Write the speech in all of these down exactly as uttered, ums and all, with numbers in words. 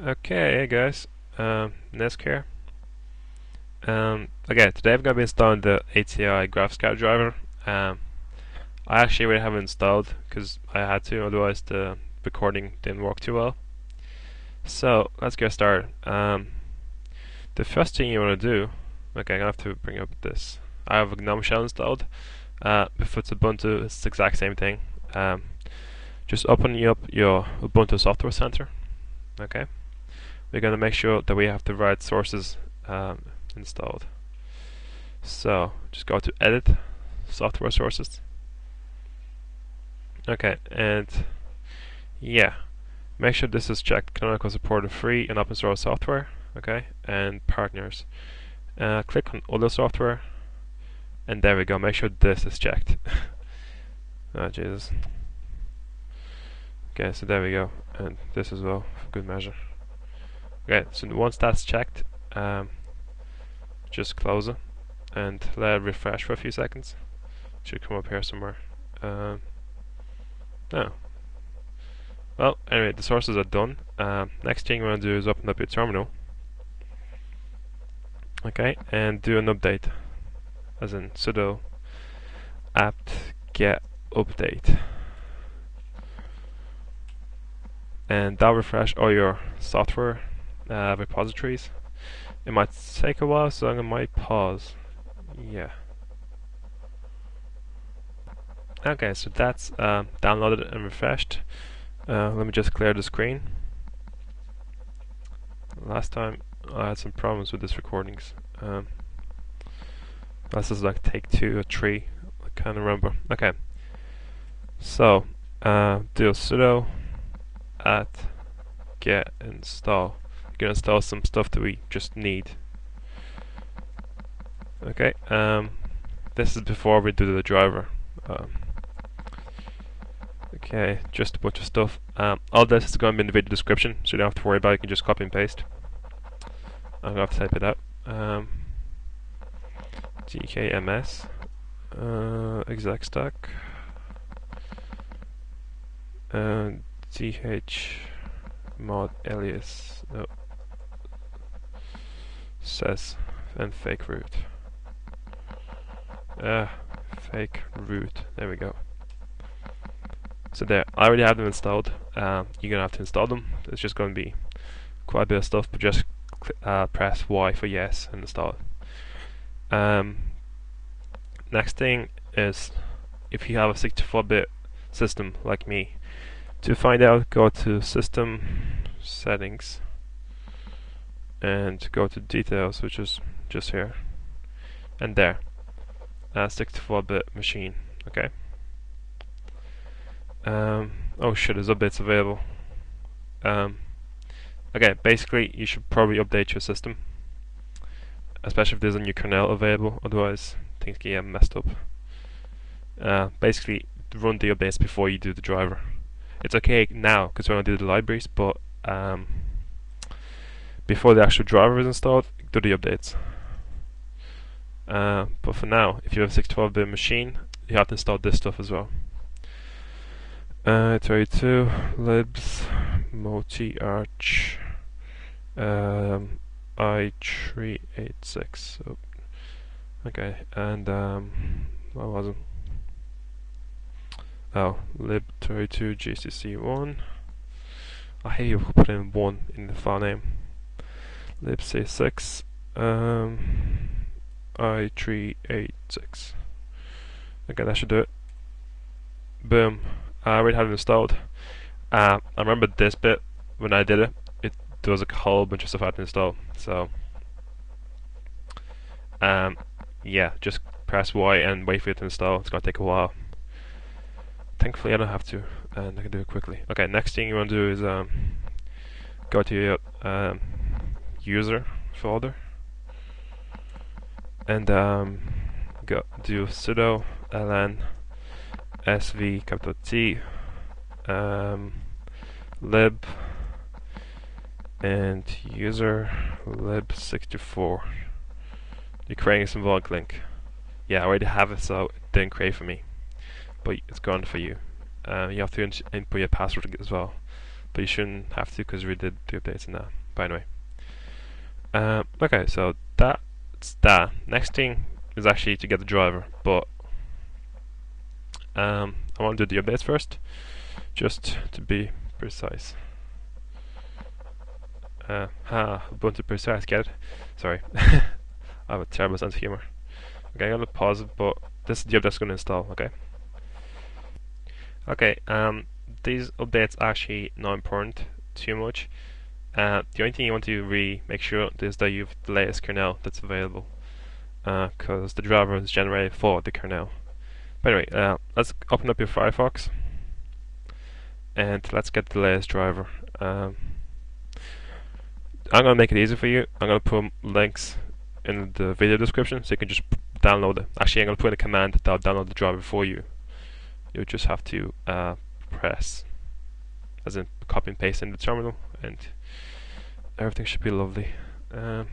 Okay, hey guys, um, Nesk here. Um, okay, today I'm going to be installing the A T I GraphScout driver. Um, I actually already have it installed because I had to, otherwise the recording didn't work too well. So let's get started. Um, the first thing you want to do, okay, I'm going to have to bring up this. I have a GNOME shell installed. Uh, if it's Ubuntu, it's the exact same thing. Um, just open up your Ubuntu Software Center. Okay, we're going to make sure that we have the right sources um, installed. So just go to Edit, Software Sources. Okay, and yeah, make sure this is checked. Canonical supported free and open source software. Okay, and partners. Uh, click on Other Software, and there we go. Make sure this is checked. Oh Jesus. Okay, so there we go, and this as well, for good measure. Okay, so once that's checked, um, just close it and let it refresh for a few seconds. It should come up here somewhere. Um, no. Well, anyway, the sources are done. Um, next thing we're going to do is open up your terminal. Okay, and do an update, as in sudo apt get update. And that'll refresh all your software uh, repositories. It might take a while, so I might pause. Yeah. Okay, so that's uh, downloaded and refreshed. Uh, let me just clear the screen. Last time I had some problems with these recordings. Um, this is like take two or three. I can't remember. Okay. So uh, do a sudo at get install. You're gonna install some stuff that we just need. Okay, um, this is before we do the driver. Um, okay, just a bunch of stuff. Um, all this is gonna be in the video description, so you don't have to worry about it. You can just copy and paste. I'm gonna have to type it out. Um, D K M S uh, exec stack. Uh, ch mod alias no says and fake root uh, fake root, there we go. So there, I already have them installed. Um, you're gonna have to install them. It's just gonna be quite a bit of stuff, but just uh, press Y for yes and install it. Um, next thing is, if you have a sixty-four bit system like me, to find out, go to System Settings and go to Details, which is just here, and there, uh, sixty-four bit machine. Okay. Um, oh shit, there's updates available. Um, okay, basically you should probably update your system, especially if there's a new kernel available. Otherwise, things get messed up. Uh, basically, run the updates before you do the driver. It's okay now because we're going to do the libraries, but um, before the actual driver is installed, do the updates. Uh, but for now, if you have a sixty-four bit machine, you have to install this stuff as well. Uh, i three eighty-two, libs, multi-arch, um, i three eighty-six. Oh. Okay, and um, what was it? Oh, lib thirty-two G C C one. I hate you put in one in the file name. libc six, um, i three eighty-six. Okay, that should do it. Boom. I already have it installed. Uh, I remember this bit when I did it. It there was a whole bunch of stuff I had to install. So, um, yeah, just press Y and wait for it to install. It's gonna take a while. Thankfully I don't have to, and I can do it quickly. Okay, next thing you want to do is um, go to your um, user folder and um, go do sudo ln sv capital T um, lib and user lib sixty-four. You're creating some symbolic link. Yeah, I already have it, so it didn't create for me. But it's gone for you. Uh, you have to in input your password as well. but you shouldn't have to because we did the updates in there. But anyway, uh, okay, so that's that. Next thing is actually to get the driver, but um, I want to do the updates first, just to be precise. Uh, ah, Ubuntu precise, get it? Sorry, I have a terrible sense of humor. Okay, I'm gonna pause it, but this is the update's gonna install. Okay. Okay. Um, these updates are actually not important too much. Uh, the only thing you want to really make sure is that you have the latest kernel that's available, because uh, the driver is generated for the kernel. But anyway, uh, let's open up your Firefox and let's get the latest driver. Um, I'm gonna make it easy for you. I'm gonna put links in the video description so you can just download it. Actually, I'm gonna put in a command that will download the driver for you. You just have to uh, press, as in copy and paste in the terminal, and everything should be lovely. Um,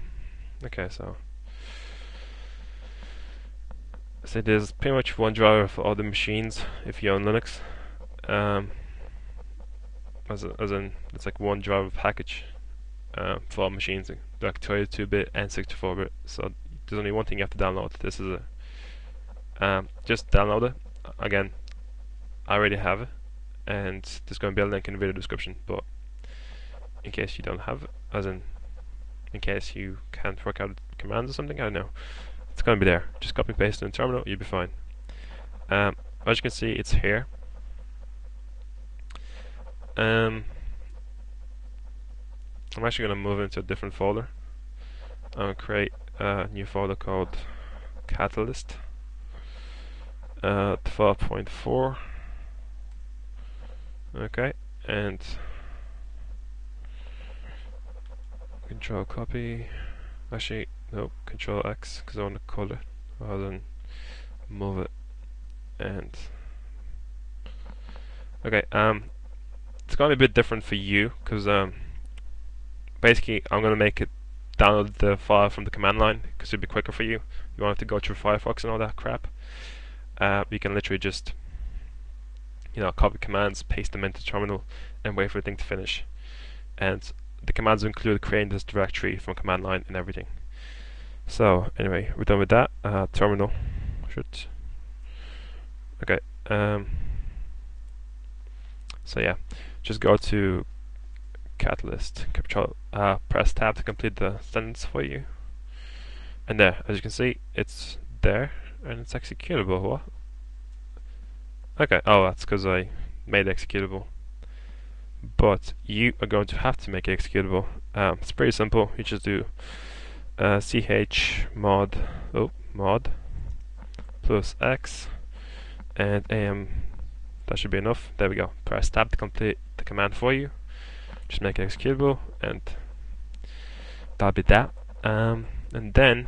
okay, so so there's pretty much one driver for all the machines if you own Linux. Um, as a, as in, it's like one driver package. Uh, for all machines, like thirty-two bit and sixty-four bit. So there's only one thing you have to download. This is a um, just download it. Again, I already have it, and there's going to be a link in the video description. But in case you don't have it, as in, in case you can't work out commands or something, I don't know. It's going to be there. Just copy and paste it in the terminal. You'll be fine. Um, as you can see, it's here. Um. I'm actually going to move into a different folder. I'm going to create a new folder called Catalyst uh, twelve point four. Okay, and control copy. Actually, no, control X because I want to call it rather than move it. And okay, um, it's going to be a bit different for you because um. basically, I'm going to make it download the file from the command line because it'll be quicker for you. You won't have to go through Firefox and all that crap. Uh, you can literally just, you know, copy commands, paste them into the terminal, and wait for the thing to finish. And the commands include creating this directory from command line and everything. So anyway, we're done with that. Uh, terminal should. Okay. Um, so yeah, just go to Catalyst, control, uh, press tab to complete the sentence for you, and there, as you can see, it's there and it's executable. What? Okay, oh, that's because I made it executable, but you are going to have to make it executable. Um, it's pretty simple. You just do uh, chmod oh mod plus x and am. That should be enough. There we go. Press tab to complete the command for you. Just make it executable, and that'll be that. Um, and then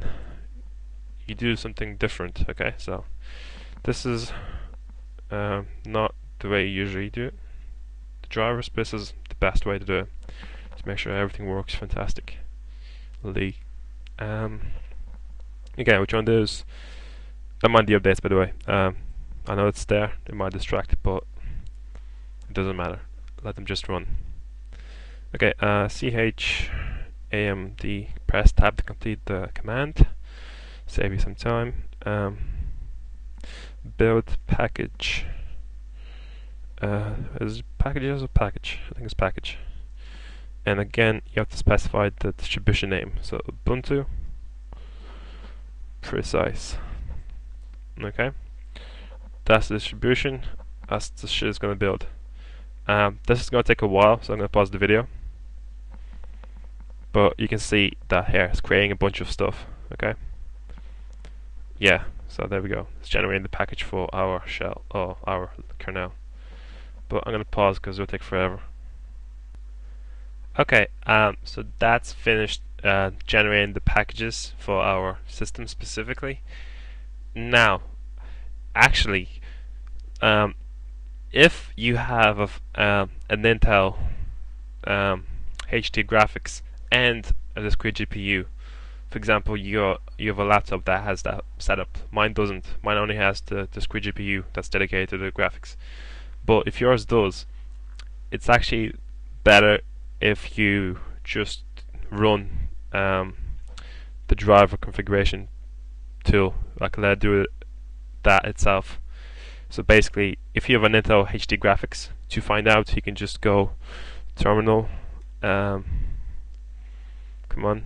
you do something different. Okay, so this is uh, not the way you usually do it. The drivers, but this is the best way to do it to make sure everything works fantastically. Um, okay, which one do is? I mind the updates, by the way. Um, I know it's there; it might distract, but it doesn't matter. Let them just run. Okay, uh, chmod, press tab to complete the command, save you some time. Um, build package, uh, is it packages or package? I think it's package. And again, you have to specify the distribution name, so Ubuntu precise. Okay, that's the distribution, that's the shit it's gonna build. Um, this is gonna take a while, so I'm gonna pause the video. But you can see that here it's creating a bunch of stuff. Okay. Yeah. So there we go. It's generating the package for our shell or our kernel. But I'm gonna pause because it'll take forever. Okay. Um. So that's finished uh, generating the packages for our system specifically. Now, actually, um, if you have a, um, an Intel um, H D graphics and a discrete G P U, for example, you you have a laptop that has that setup. Mine doesn't. Mine only has the discrete G P U that's dedicated to the graphics. But if yours does, it's actually better if you just run um, the driver configuration tool, like let it do that itself. So basically, if you have an Intel H D graphics, to find out, you can just go terminal. Um, come on,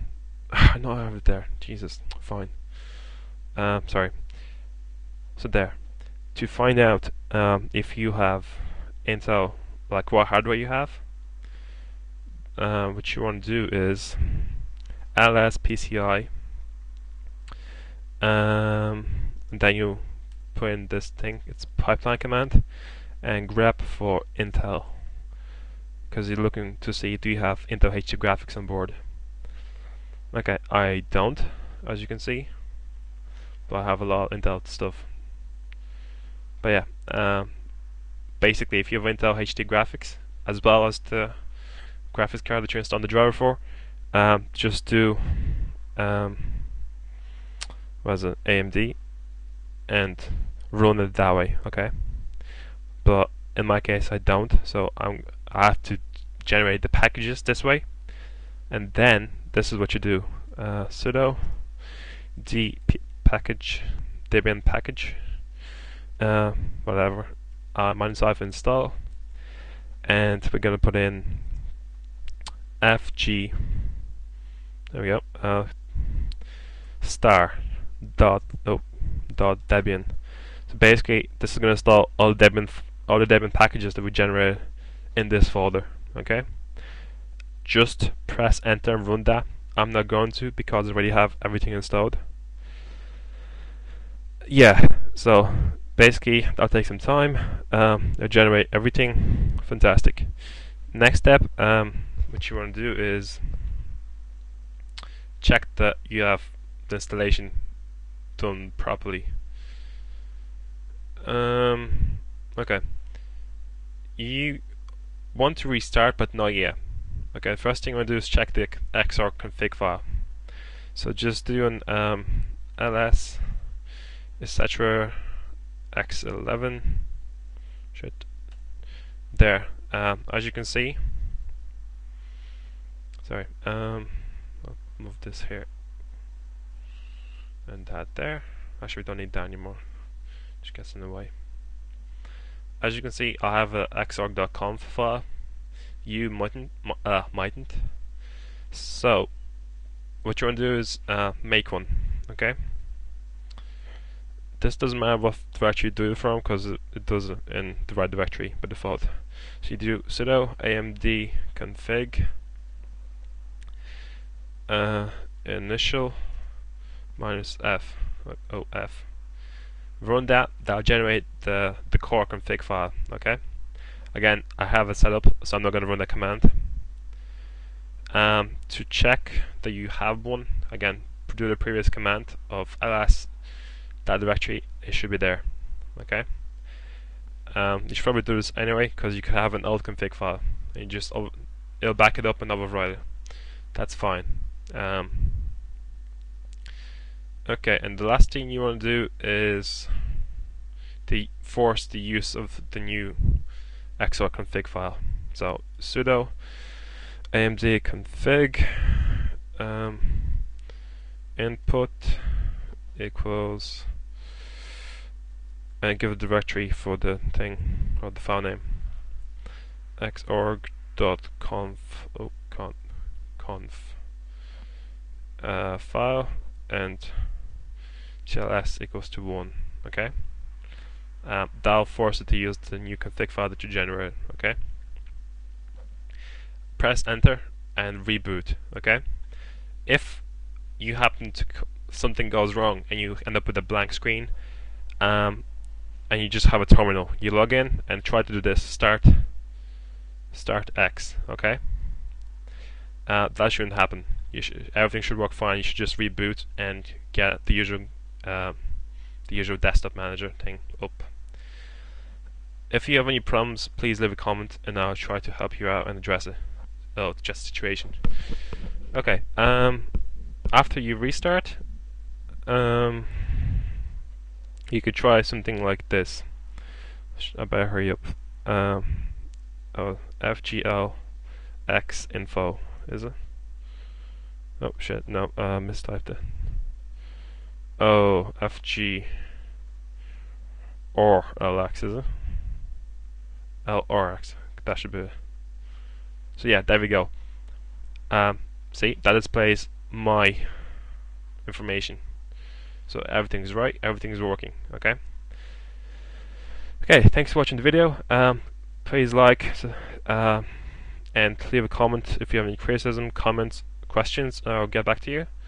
no, I have it there. Jesus, fine. Um, sorry. So there, to find out um, if you have Intel, like what hardware you have. Uh, what you want to do is L S P C I, um, and then you put in this thing, it's pipeline command, and grep for Intel, because you're looking to see do you have Intel H D graphics on board. Okay, I don't, as you can see, but I have a lot of Intel stuff. But yeah, um, basically if you have Intel H D graphics as well as the graphics card that you installed the driver for, um, just do um, what is it, A M D, and run it that way, okay? But in my case, I don't, so I'm, I have to generate the packages this way, and then this is what you do: uh, sudo dpackage, debian package, uh, whatever, uh, minus alpha install, and we're gonna put in F G, there we go, uh, star dot oh dot Debian. So basically, this is going to install all Debian, all the Debian packages that we generated in this folder. Okay, just press enter and run that. I'm not going to because I already have everything installed. Yeah, so basically that'll take some time. Um, it'll generate everything. Fantastic. Next step. Um, What you want to do is check that you have the installation done properly. Um, okay. You want to restart, but not yet. Okay. First thing I want to do is check the xorg.conf file. So just do an um, ls etc x eleven. Shit. There. Um, as you can see. Sorry, um, I'll move this here and that there. Actually, we don't need that anymore, just gets in the way. As you can see, I have a xorg.conf file. You mightn't, uh, mightn't. So, what you want to do is uh, make one, okay? This doesn't matter what directory you do it from, because it, it does it in the right directory by default. So you do sudo amdconfig. Uh, initial minus F, oh F. Run that, that'll generate the, the core config file, okay? Again, I have it set up, so I'm not going to run that command. Um, to check that you have one, again, do the previous command of ls, that directory, it should be there, okay? Um, you should probably do this anyway, because you could have an old config file, and you just, it'll back it up and overwrite it. That's fine. Um, okay, and the last thing you want to do is to force the use of the new xorg.conf file. So sudo amdconfig um, input equals and give a directory for the thing or the file name xorg.conf oh, con conf Uh, file and T L S equals to one. Okay, um, that'll force it to use the new config file that you generated. Okay, press enter and reboot. Okay, if you happen to something goes wrong and you end up with a blank screen, um, and you just have a terminal, you log in and try to do this start start X. Okay, uh, that shouldn't happen. You should, everything should work fine. You should just reboot and get the usual, uh, the usual desktop manager thing up. If you have any problems, please leave a comment, and I'll try to help you out and address it. Oh, address the situation. Okay. Um, after you restart, um, you could try something like this. I better hurry up. Um, oh, F G L xorg.conf, is it? Oh shit, no, uh, mistyped it. Oh, fg or lx, is it? L R X, that should be it. So yeah, there we go. Um, see, that displays my information. So everything's right, everything's working, okay? Okay, thanks for watching the video. Um, please like uh, and leave a comment if you have any criticism, comments, questions, and I'll get back to you.